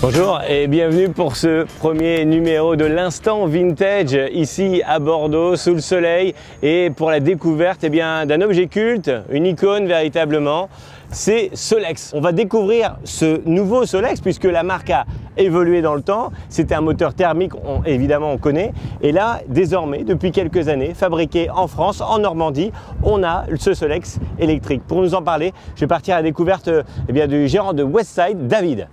Bonjour et bienvenue pour ce premier numéro de l'Instant Vintage ici à Bordeaux sous le soleil et pour la découverte d'un objet culte, une icône véritablement, c'est Solex. On va découvrir ce nouveau Solex puisque la marque a évolué dans le temps. C'était un moteur thermique, évidemment on connaît, et là désormais depuis quelques années fabriqué en France, en Normandie, on a ce Solex électrique. Pour nous en parler, je vais partir à la découverte du gérant de Westside, David.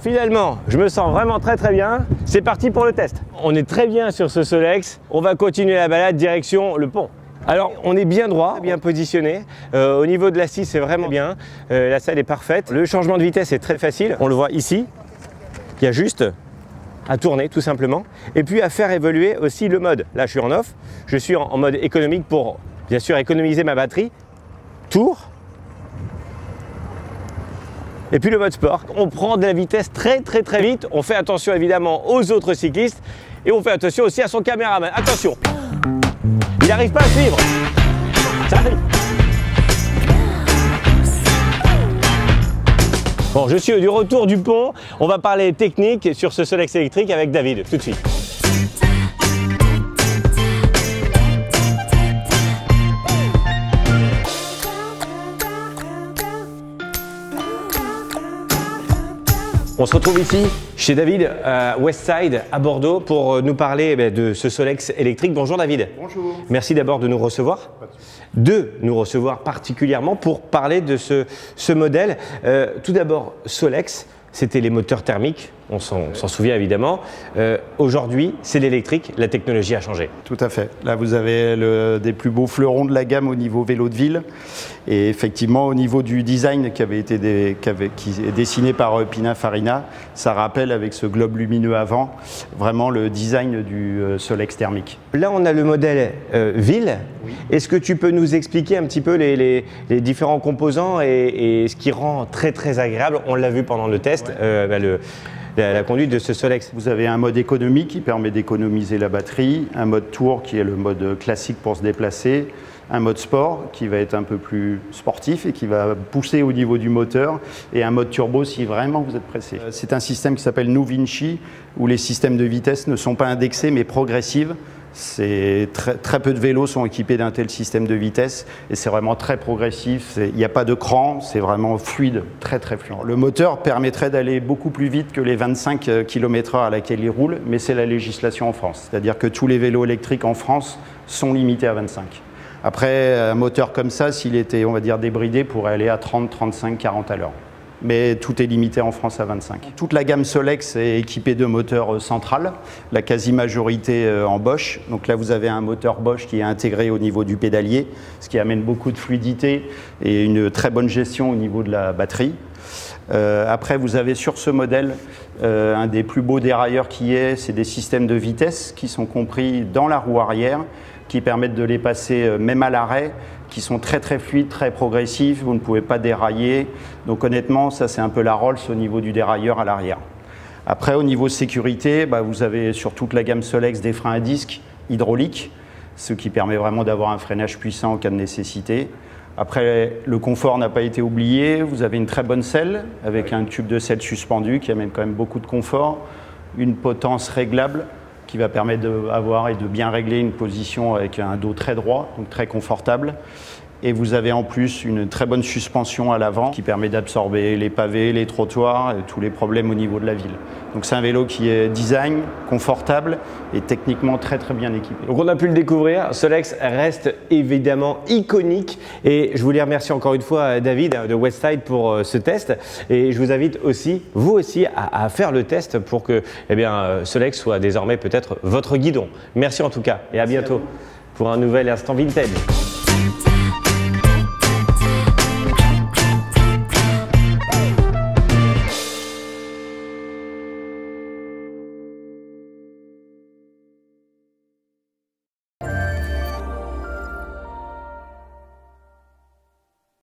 Finalement, je me sens vraiment très bien. C'est parti pour le test. On est très bien sur ce Solex. On va continuer la balade direction le pont. Alors, on est bien droit, bien positionné. Au niveau de l'assise, c'est vraiment bien. La salle est parfaite. Le changement de vitesse est très facile. On le voit ici. Il y a juste à tourner tout simplement. Et puis à faire évoluer aussi le mode. Là, je suis en off. Je suis en mode économique pour, bien sûr, économiser ma batterie. Tour. Et puis le mode sport, on prend de la vitesse très vite, on fait attention évidemment aux autres cyclistes et on fait attention aussi à son caméraman. Attention, il n'arrive pas à suivre. Ça arrive. Bon, je suis du retour du pont, on va parler technique sur ce Solex électrique avec David, tout de suite. On se retrouve ici chez David à Westside à Bordeaux pour nous parler de ce Solex électrique. Bonjour David. Bonjour. Merci d'abord de nous recevoir. Particulièrement pour parler de ce modèle. Tout d'abord, Solex, c'était les moteurs thermiques, on s'en souvient évidemment. Aujourd'hui, c'est l'électrique, la technologie a changé. Tout à fait. Là, vous avez des plus beaux fleurons de la gamme au niveau vélo de ville. Et effectivement, au niveau du design qui est dessiné par Pininfarina, ça rappelle avec ce globe lumineux avant, vraiment le design du Solex thermique. Là, on a le modèle ville. Oui. Est-ce que tu peux nous expliquer un petit peu les différents composants et ce qui rend très agréable, on l'a vu pendant le test, ouais. La conduite de ce Solex. Vous avez un mode économie qui permet d'économiser la batterie, un mode tour qui est le mode classique pour se déplacer, un mode sport qui va être un peu plus sportif et qui va pousser au niveau du moteur et un mode turbo si vraiment vous êtes pressé. C'est un système qui s'appelle NuVinci où les systèmes de vitesse ne sont pas indexés mais progressives. Très peu de vélos sont équipés d'un tel système de vitesse et c'est vraiment très progressif, il n'y a pas de cran, c'est vraiment fluide, très fluide. Le moteur permettrait d'aller beaucoup plus vite que les 25 km/h à laquelle il roule, mais c'est la législation en France, c'est-à-dire que tous les vélos électriques en France sont limités à 25. Après, un moteur comme ça, s'il était, on va dire, débridé, pourrait aller à 30, 35, 40 à l'heure. Mais tout est limité en France à 25. Toute la gamme Solex est équipée de moteurs centrales, la quasi-majorité en Bosch. Donc là, vous avez un moteur Bosch qui est intégré au niveau du pédalier, ce qui amène beaucoup de fluidité et une très bonne gestion au niveau de la batterie. Après, vous avez sur ce modèle un des plus beaux dérailleurs qui est, c'est des systèmes de vitesse qui sont compris dans la roue arrière, qui permettent de les passer même à l'arrêt, qui sont très fluides, très progressifs, vous ne pouvez pas dérailler. Donc honnêtement, ça c'est un peu la Rolls au niveau du dérailleur à l'arrière. Après, au niveau sécurité, vous avez sur toute la gamme Solex des freins à disque hydrauliques, ce qui permet vraiment d'avoir un freinage puissant en cas de nécessité. Après, le confort n'a pas été oublié, vous avez une très bonne selle avec un tube de selle suspendu qui amène quand même beaucoup de confort, une potence réglable qui va permettre d'avoir et de bien régler une position avec un dos très droit, donc très confortable. Et vous avez en plus une très bonne suspension à l'avant qui permet d'absorber les pavés, les trottoirs, et tous les problèmes au niveau de la ville. Donc c'est un vélo qui est design, confortable et techniquement très bien équipé. Donc on a pu le découvrir, Solex reste évidemment iconique et je voulais remercier encore une fois David de Westside pour ce test et je vous invite aussi, vous aussi, à faire le test pour que Solex soit désormais peut-être votre guidon. Merci en tout cas et à bientôt pour un nouvel Instant Vintage.